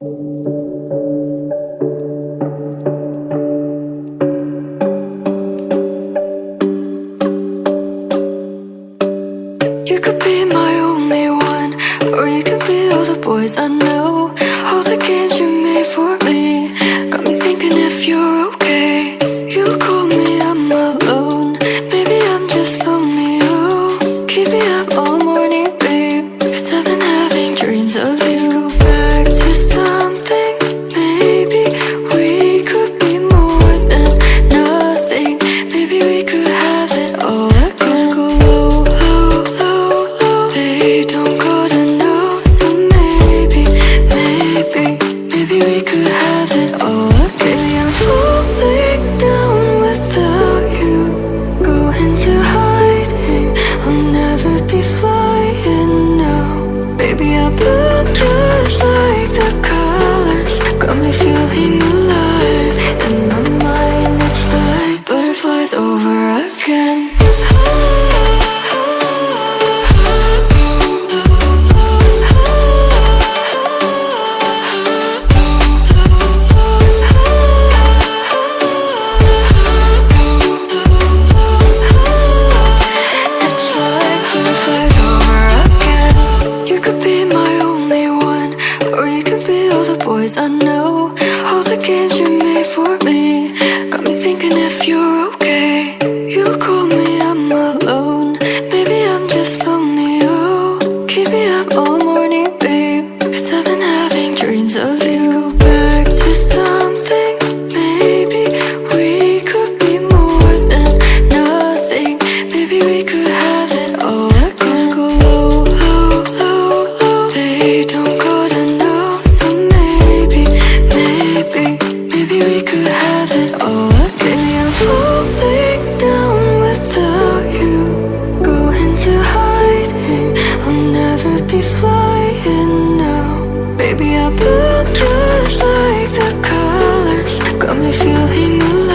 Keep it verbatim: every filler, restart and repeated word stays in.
You could be my only one, or you could be all the boys I know. All the games you made for me got me thinking if you're okay. You call me, I'm alone. Maybe I'm just lonely, oh. Keep me up all morning, babe, 'cause I've been having dreams of you. I know all the games you made for me got me thinking if you're okay. You call me, I'm alone. Maybe I'm just lonely, oh. Keep me up all morning, babe, 'cause I've been having dreams of you. Go back to something. Maybe we could be more than nothing. Maybe we could have it all again. Go low, low, low, low. They don't go to baby, I book just like the colors, got me feeling alive.